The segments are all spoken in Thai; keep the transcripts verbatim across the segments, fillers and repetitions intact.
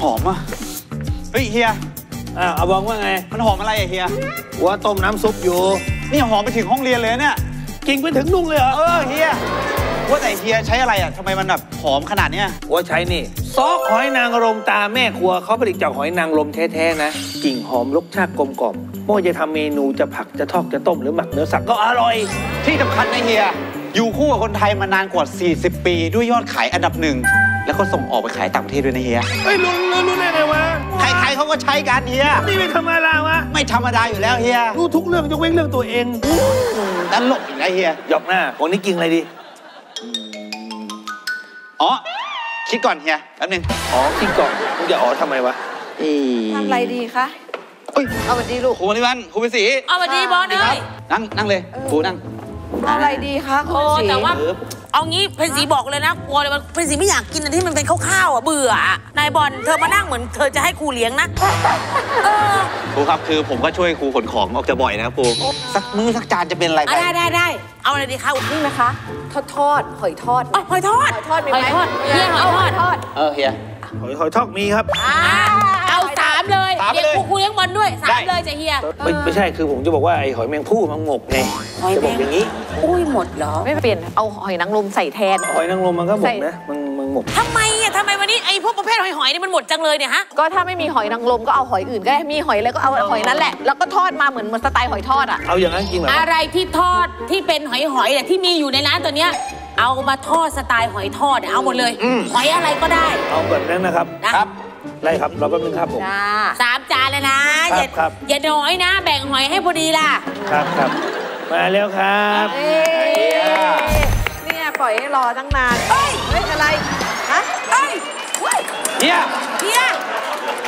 หอมอ่ะเฮ้ยเฮียอ่าเอาบอกว่าไงมันหอมอะไรอะเฮียว่าต้มน้ำซุปอยู่นี่หอมไปถึงห้องเรียนเลยเนี่ยกินไปถึงนุ่งเลยเหรอเออเฮียว่าแต่เฮียใช้อะไรอ่ะทำไมมันแบบหอมขนาดเนี้ยว่าใช้นี่ซอสหอยนางรมตาแม่ครัวเขาผลิตจากหอยนางรมแท้ๆนะกลิ่นหอมรสชาติกลมกล่อมไม่ว่าจะทำเมนูจะผักจะทอดจะต้มหรือหมักเนื้อสัตว์ก็อร่อยที่สำคัญนะเฮียอยู่คู่กับคนไทยมานานกว่าสี่สิบปีด้วยยอดขายอันดับหนึ่งแล้วก็ส่งออกไปขายต่างประเทศด้วยนะเฮียเฮ้ยรู้รู้ได้ไงวะใครๆเขาก็ใช้กันเฮียนี่ไม่ธรรมดาวะไม่ธรรมดาอยู่แล้วเฮียรู้ทุกเรื่องยกเว้นเรื่องตัวเองตลกอีกนะเฮียหยอกหน้าวันนี้กินอะไรดีอ๋อคิดก่อนเฮียแป๊บนึงอ๋อคิดก่อนมึงจะอ๋อทำไมวะทำอะไรดีคะอุ้ยเอาวันดีลูกครูนิวันครูเป็นสีเอาวันดีบอลเลยนั่งนั่งเลยครูนั่งเอาอะไรดีคะครูเป็นสีแต่ว่าเอางี้เพนสีบอกเลยนะกลัวเลยว่าเพนสีไม่อยากกินอะไรที่มันเป็นข้าวๆอ่ะเบื่อนายบอลเธอมานั่งเหมือนเธอจะให้ครูเลี้ยงนะครูครับคือผมก็ช่วยครูขนของออกจะบ่อยนะครูสักมือสักจานจะเป็นอะไรไปได้ได้ได้เอาอะไรดีคะนี่นะคะทอดทอดหอยทอดหอยทอดหอยทอดมีไหมเฮียหอยทอดเออเฮียหอยหอยทอดมีครับเอาสามเลยเดี๋ยวครูเลี้ยงบอลด้วยสามเลยจะเฮียไม่ใช่คือผมจะบอกว่าไอหอยแมงผู้มันงกไงจะบอกอย่างนี้อุ้ยหมดเหรอไม่เปลี่ยนเอาหอยนางรมใส่แทนหอยนางรมมันก็หมดนะมันมันหมดทำไมอ่ะทำไมวันนี้ไอพวกประเภทหอยหอยนี่มันหมดจังเลยเนี่ยฮะก็ถ้าไม่มีหอยนางรมก็เอาหอยอื่นก็ได้มีหอยแล้วก็เอาหอยนั้นแหละแล้วก็ทอดมาเหมือนเหมือนสไตล์หอยทอดอ่ะเอาอย่างนั้นจริงเหรออะไรที่ทอดที่เป็นหอยหอยเนี่ยที่มีอยู่ในร้านตัวเนี้ยเอามาทอดสไตล์หอยทอดเอาหมดเลยหอยอะไรก็ได้เอาแบบนั้นนะครับครับได้ครับเราแป๊บนึงครับผมสามจานเลยนะอย่าน้อยนะแบ่งหอยให้พอดีล่ะครับครับมาแล้วครับเนี่ยปล่อยให้รอตั้งนานเฮ้ยอะไรฮะเฮ้ยเฮียเฮีย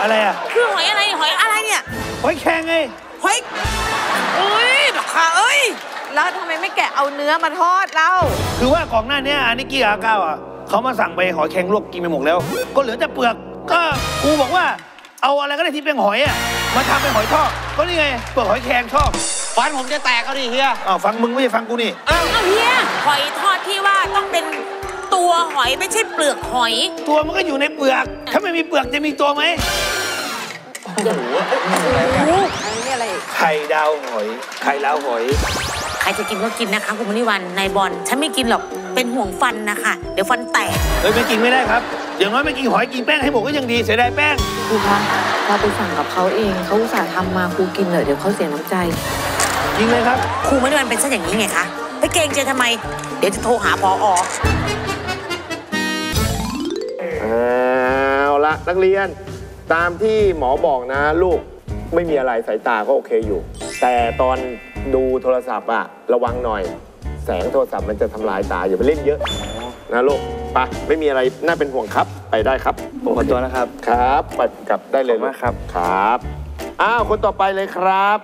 อะไรอ่ะคือหอยอะไรหอยอะไรเนี่ยหอยแครงไงหอยอุ้ยบักขาเอ้ยแล้วทำไมไม่แกะเอาเนื้อมาทอดเราคือว่าของหน้านี้อันนี้กี่อาเก้าอ่ะเขามาสั่งไปหอยแครงลวกกินไปหมดแล้วก็เหลือแต่เปลือกก็กูบอกว่าเอาอะไรก็ได้ที่เป็นหอยอ่ะมาทำเป็นหอยทอดก็นี่ไงเปลือกหอยแครงทอดฟันผมจะแตกเอาดิเฮียอ้าวฟังมึงไม่ใช่ฟังกูนี่อ้าวเฮียหอยทอดที่ว่าต้องเป็นตัวหอยไม่ใช่เปลือกหอยตัวมันก็อยู่ในเปลือกถ้าไม่มีเปลือกจะมีตัวไหมโอ้โหอันนี้อะไรไข่ดาวหอยไข่ดาวหอยใครจะกินก็กินนะคะคุณมณีวันนายบอลฉันไม่กินหรอกเป็นห่วงฟันนะคะเดี๋ยวฟันแตกเฮ้ยไม่กินไม่ได้ครับอย่างน้อยไม่กินหอยกินแป้งให้หมดก็ยังดีเสียดายแป้งครูคะเราไปสั่งกับเขาเองเขาอุตส่าห์ทำมาครูกินเลยเดี๋ยวเขาเสียน้ำใจจริงเลยครับครูไม่ได้มันเป็นซะอย่างนี้ไงคะไปเกรงใจทำไมเดี๋ยวจะโทรหาผอ.เอาละนักเรียนตามที่หมอบอกนะลูกไม่มีอะไรสายตาก็โอเคอยู่แต่ตอนดูโทรศัพท์อะระวังหน่อยแสงโทรศัพท์มันจะทำลายตาอย่าไปเล่นเยอะนะลูกไปไม่มีอะไรน่าเป็นห่วงครับไปได้ครับขอตัวนะครับครับไปกลับได้เลยนะครับครับอ้าวคนต่อไปเลยครับ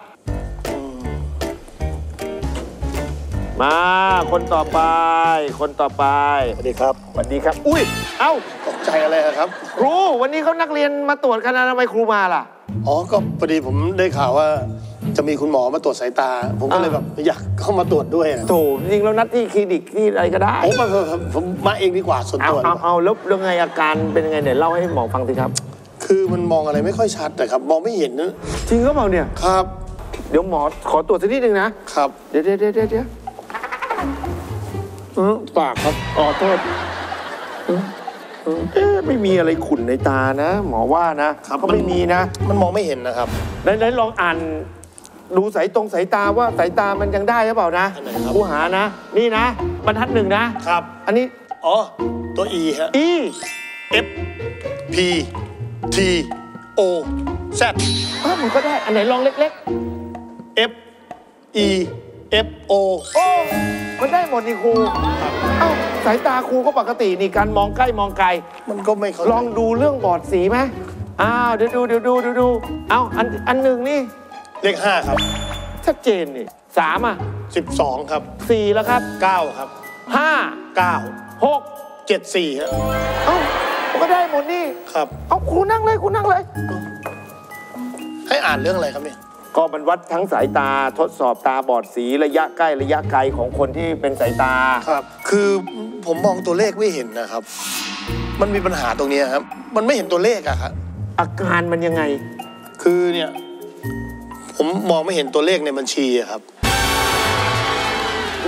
มาคนต่อไปคนต่อไปสวัสดีครับสวัสดีครับอุ้ยเอ้าตกใจอะไรครับครูวันนี้เขานักเรียนมาตรวจกันนะทำไมครูมาล่ะอ๋อก็พอดีผมได้ข่าวว่าจะมีคุณหมอมาตรวจสายตาผมก็เลยแบบอยากเข้ามาตรวจด้วยโถจริงแล้วนัดที่คลินิกที่อะไรก็ได้ผมมาผมมาเองดีกว่าส่วนตัวเอาเอาแล้วเรื่องไงอาการเป็นไงเนี่ยเล่าให้หมอฟังสิครับคือมันมองอะไรไม่ค่อยชัดแต่ครับมองไม่เห็นนะจริงก็เปล่าเนี่ยครับเดี๋ยวหมอขอตรวจสักนิดนึงนะครับเดี๋ยวเดี๋ยวเดี๋ยวเดี๋ยวปากครับอ๋อโทษไม่มีอะไรขุ่นในตานะหมอว่านะครับก็ไม่มีนะมันมองไม่เห็นนะครับได้ลองอ่านดูสายตรงสายตาว่าสายตามันยังได้หรือเปล่านะกูหานะนี่นะบรรทัดหนึ่งนะครับอันนี้อ๋อตัว E ฮะ E F P T O Z อ้าวมันก็ได้อันไหนลองเล็กๆ F E F O โอ้มันได้หมดนี่ครูเอ้าสายตาครูก็ปกตินี่การมองใกล้มองไกลมันก็ไม่ลองดูเรื่องบอดสีไหมอ้าวเดี๋ยวดูเดี๋ยวดูเดี๋ยวดูเอ้าอันอันหนึ่งนี่เลขห้าครับชัดเจนนี่สามอ่ะสิบสองครับสี่แล้วครับเก้าครับห้าเก้าหกเจ็ดสี่ครับเอ้าก็ได้หมดนี่ครับเอ้าครูนั่งเลยครูนั่งเลยให้อ่านเรื่องอะไรครับเนี่ยก็มันวัดทั้งสายตาทดสอบตาบอดสีระยะใกล้ระยะไกลของคนที่เป็นสายตาครับคือผมมองตัวเลขไม่เห็นนะครับ มันมีปัญหาตรงนี้ครับมันไม่เห็นตัวเลขอะครับอาการมันยังไงคือเนี่ยผมมองไม่เห็นตัวเลขในบัญชีครับ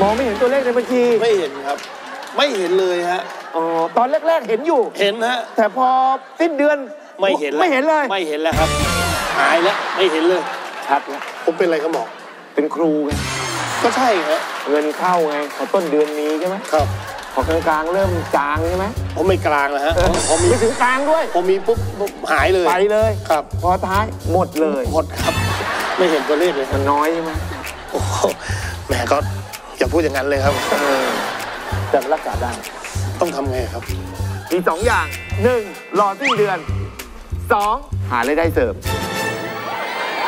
มองไม่เห็นตัวเลขในบัญชีไม่เห็นครับไม่เห็นเลยฮะอ๋อตอนแรกๆเห็นอยู่เห็นฮะแต่พอสิ้นเดือนไม่เห็นไม่เห็นเลยไม่เห็นแล้วครับหายแล้วไม่เห็นเลยชัดแล้วผมเป็นอะไรครับหมอเป็นครูไงก็ใช่ครับเงินเข้าไงพอต้นเดือนมีใช่ไหมครับพอกลางๆเริ่มจางใช่ไหมผมไม่กลางแล้วฮะผมมีถึงกลางด้วยผมมีปุ๊บหายเลยไปเลยครับพอท้ายหมดเลยหมดครับไม่เห็นตัวเลขเลยมันน้อยใช่ไหมโอ้แหมก็อย่าพูดอย่างนั้นเลยครับจะรักษาได้ต้องทำไงครับมีสองอย่างหนึ่งรอสิ้นเดือนสองหารายได้เสริม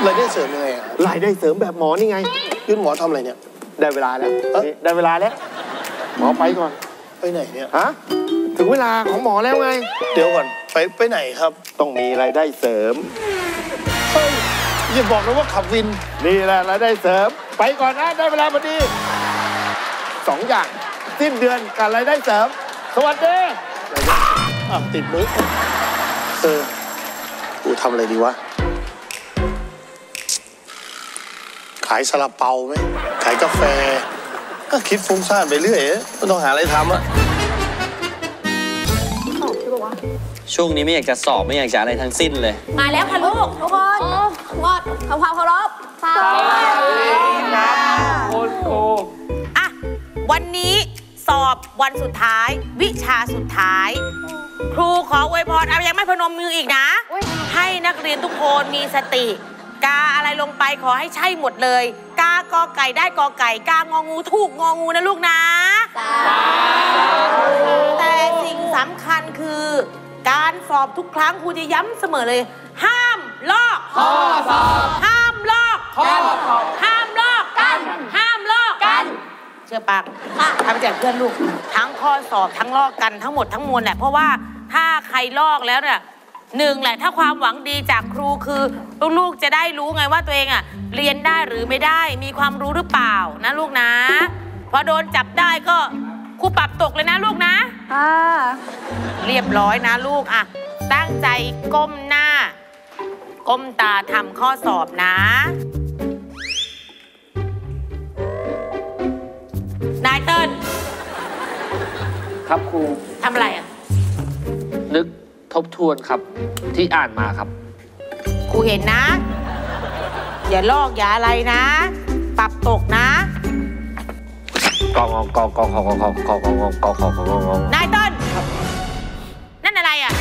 รายได้เสริมยังไงอ่ะรายได้เสริมแบบหมอนี่ไงยื่นหมอทำอะไรเนี่ยได้เวลาแล้วได้เวลาแล้วหมอไปก่อนไปไหนเนี่ยฮะถึงเวลาของหมอแล้วไงเดี๋ยวก่อนไปไปไหนครับต้องมีรายได้เสริมอย่าบอกนะว่าขับวินนี่แหละรายได้เสริมไปก่อนนะได้เวลาพอดีสองอย่างสิ้นเดือนกับรายได้เสริมสวัสดีอ้าวติดมือเออกูทำอะไรดีวะขายซาลาเปาไหมขายกาแฟก็คิดฟุ้งซ่านไปเรื่อยไม่ต้องหาอะไรทำอะช่วงนี้ไม่อยากจะสอบไม่อยากจะอะไรทั้งสิ้นเลยมาแล้วค่ะลูกทุกคนงดทำความเคารพสวัสดีค่ะคุณครูอ่ะวันนี้สอบวันสุดท้ายวิชาสุดท้ายครูขออวยพรเอายังไม่พนมมืออีกนะให้นักเรียนทุกคนมีสติกาอะไรลงไปขอให้ใช่หมดเลยกากอไก่ได้กอไก่กางองูถูกงองูนะลูกนะแต่สิ่งสำคัญคือการสอบทุกครั้งครูจะย้ำเสมอเลยห้ามลอกข้อสอบห้ามลอกข้อสอบห้ามลอกกันห้ามลอกกันเชื่อปากทำแจกเพื่อนลูกทั้งข้อสอบทั้งลอกกันทั้งหมดทั้งมวลแหละเพราะว่าถ้าใครลอกแล้วเนี่ยหนึ่งแหละถ้าความหวังดีจากครูคือลูกๆจะได้รู้ไงว่าตัวเองอะเรียนได้หรือไม่ได้มีความรู้หรือเปล่านะลูกนะพอโดนจับได้ก็ครูปรับตกเลยนะลูกนะอ่าเรียบร้อยนะลูกอะตั้งใจก้มหน้าก้มตาทำข้อสอบนะนายเติ้ลครับครูทำอะไรอะนึกทบทวนครับที่อ่านมาครับครูเห็นนะอย่าลอกอย่าอะไรนะปรับตกนะกองกองกองกองกองกองกองกองกองกองกองกองนายต้นนั่นอะไรอ่ะ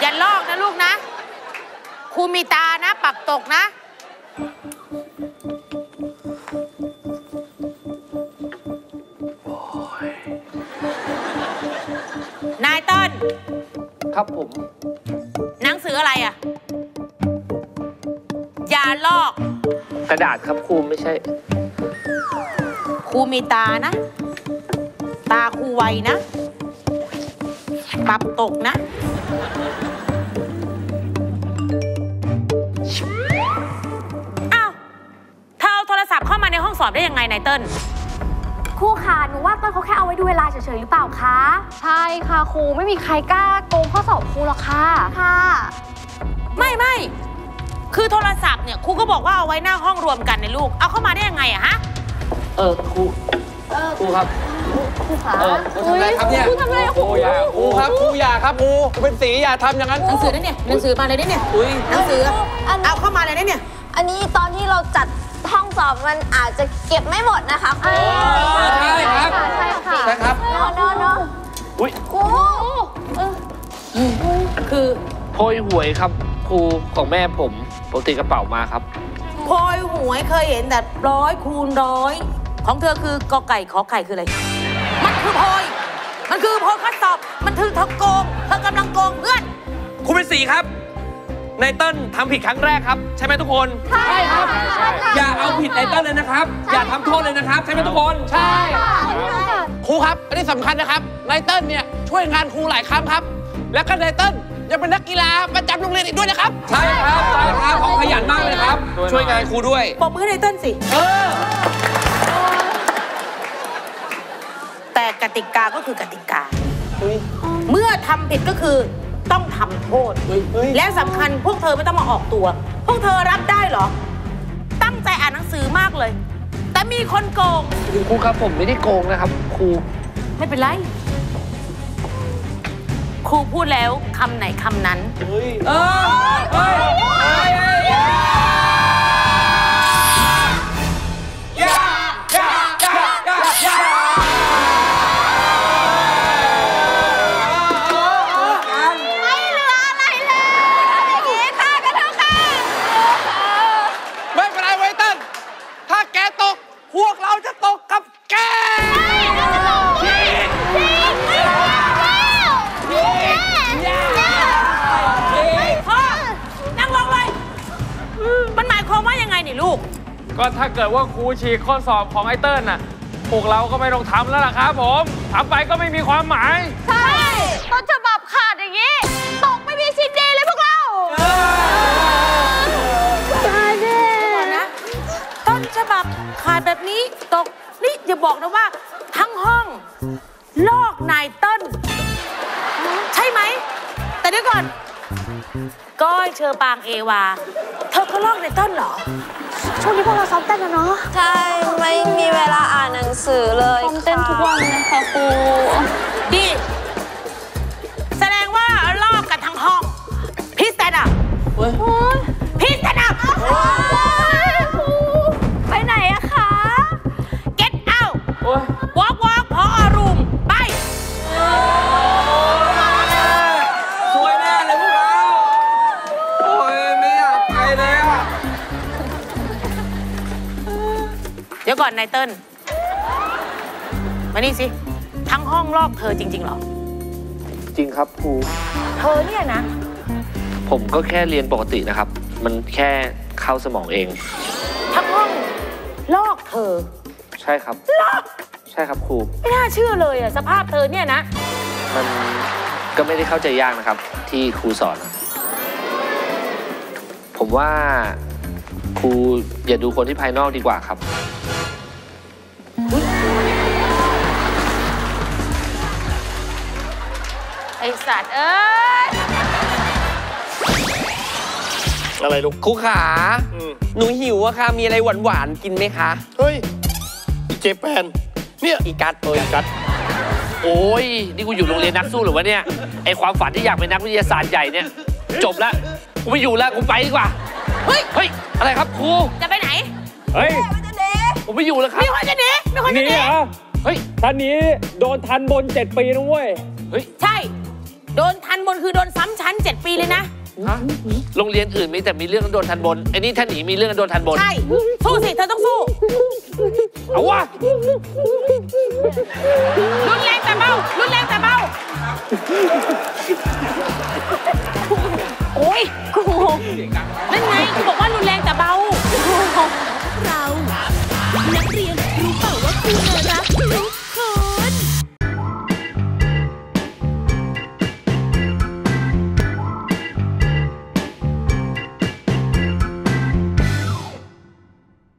อย่าลอกนะลูกนะครูมีตานะปรับตกนะนายต้นครับผมหนังสืออะไรอ่ะอย่าลอกกระดาษครับครูไม่ใช่ครูมีตานะตาครูไวนะปรับตกนะอ้าวเธอเอาโทรศัพท์เข้ามาในห้องสอบได้ยังไงนายเติ้ลครูค่ะหนูว่าต้นเขาแค่เอาไว้ดูเวลาเฉยๆหรือเปล่าคะใช่ค่ะครูไม่มีใครกล้าโกงข้อสอบครูหรอกค่ะค่ะไม่ไม่คือโทรศัพท์เนี่ยครูก็บอกว่าเอาไว้หน้าห้องรวมกันในลูกเอาเข้ามาได้ยังไงอะฮะเออครูครูครับครูขาครูทำอะไรครับเนี่ยครูทำอะไรครูอย่าครูครับครูอย่าครับครูเป็นสีอย่าทำอย่างนั้นหนังสือนั่นเนี่ยหนังสือมาเลยเนี่ยหนังสือเอาเข้ามาเลยเนี่ยอันนี้ตอนที่เราจัดห้องสอบมันอาจจะเก็บไม่หมดนะคะครูใช่ครับใช่ค่ะใช่ครับโน่โน่โน่อุ้ยครูคือโพยหวยครับครูของแม่ผมปกติกระเป๋ามาครับโพยหวยเคยเห็นแต่ร้อยคูณร้อยของเธอคือกอไก่ขอไข่คืออะไรมันคือโพยมันคือโพยข้อสอบมันถือเธอโกงเธอกำลังโกงเพื่อนครูเป็นสีครับไนเติ้ลทำผิดครั้งแรกครับใช่ไหมทุกคนใช่ครับอย่าเอาผิดไนเติ้ลเลยนะครับอย่าทำโทษเลยนะครับใช่ไหมทุกคนใช่ครูครับอันนี้สำคัญนะครับไนเติ้ลเนี่ยช่วยงานครูหลายครั้งครับแล้วก็ไนเติ้ลยังเป็นนักกีฬาประจำโรงเรียนอีกด้วยนะครับใช่ครับใช่ครับเขาขยันมากเลยครับช่วยงานครูด้วยปรบมือให้ไนเติ้ลสิเออแต่กติกาก็คือกติกา เมื่อทำผิดก็คือต้องทำโทษและสำคัญพวกเธอไม่ต้องมาออกตัวพวกเธอรับได้เหรอตั้งใจอ่านหนังสือมากเลยแต่มีคนโกงครูครับผมไม่ได้โกงนะครับครูไม่เป็นไรครูพูดแล้วคำไหนคำนั้นเฮ้ยเอ้ยเอ้ยเอ้ยเอ้ยก็ถ้าเกิดว่าครูฉีกข้อสอบของไอเติ้ลน่ะพวกเราก็ไม่ต้องทำแล้วล่ะครับผมทำไปก็ไม่มีความหมายใช่ต้นฉบับขาดอย่างนี้ตกไม่มีชิ้นดีเลยพวกเราตายแน่นะต้นฉบับขาดแบบนี้ตกนี่อย่าบอกนะว่าทั้งห้องลอกนายเติ้ลใช่ไหมแต่เดี๋ยวก่อนก้อยเชอปางเอวาเธอก็ลอกนายเติ้ลเหรอช่วงนี้พวกเราซ้อมเต้นแล้วเนาะใช่ไม่มีเวลาอ่านหนังสือเลยซ้อมเต้นทุกวันนะคะครูดิแสดงว่าลอกกันทั้งห้องพี่เซนอ่ะพี่เซนอ่ะไปไหนอะคะ get out walk walk พอรูมไปสวยแน่เลยพวกเราโอ้ยไม่อยากไปเลยอะเดี๋ยวก่อนนายเติ้ลมานี่สิทั้งห้องลอกเธอจริงๆเหรอจริงครับครูเธอเนี่ยนะผมก็แค่เรียนปกตินะครับมันแค่เข้าสมองเองทั้งห้องลอกเธอใช่ครับลอกใช่ครับครูไม่น่าเชื่อเลยอะสภาพเธอเนี่ยนะมันก็ไม่ได้เข้าใจยากนะครับที่ครูสอนผมว่าครูอย่าดูคนที่ภายนอกดีกว่าครับไอสัตว์เอ้ยอะไรลูกครูขาหนูหิวอะค่ะมีอะไรหวานๆกินไหมคะเฮ้ยเจแปนเนี่ยอีกัดเอ้ยกัดโอ้ยนี่กูอยู่โรงเรียนนักสู้หรือวะเนี่ยไอความฝันที่อยากเป็นนักวิทยาศาสตร์ใหญ่เนี่ยจบแล้วกูไม่อยู่แล้วกูไปดีกว่าเฮ้ยเฮ้ยอะไรครับครูจะไปไหนเฮ้ยผมไม่อยู่แล้วครับไม่ควรจะหนีไม่ควรจะหนีเหรอเฮ้ยตอนนี้โดนทันบนเจ็ดปีนะเว้ยเฮ้ยใช่โดนทันบนคือโดนซ้ำชั้นเจ็ดปีเลยนะโรงเรียนอื่นมีแต่มีเรื่องโดนทันบนไอ้นี่ถ้าหนีมีเรื่องโดนทันบนใช่สู้สิเธอต้องสู้เอาวะรุนแรงแต่เบารุนแรงแต่เบาโอ้ยกูนั่นไงกูบอกว่ารุนแรงแต่เบา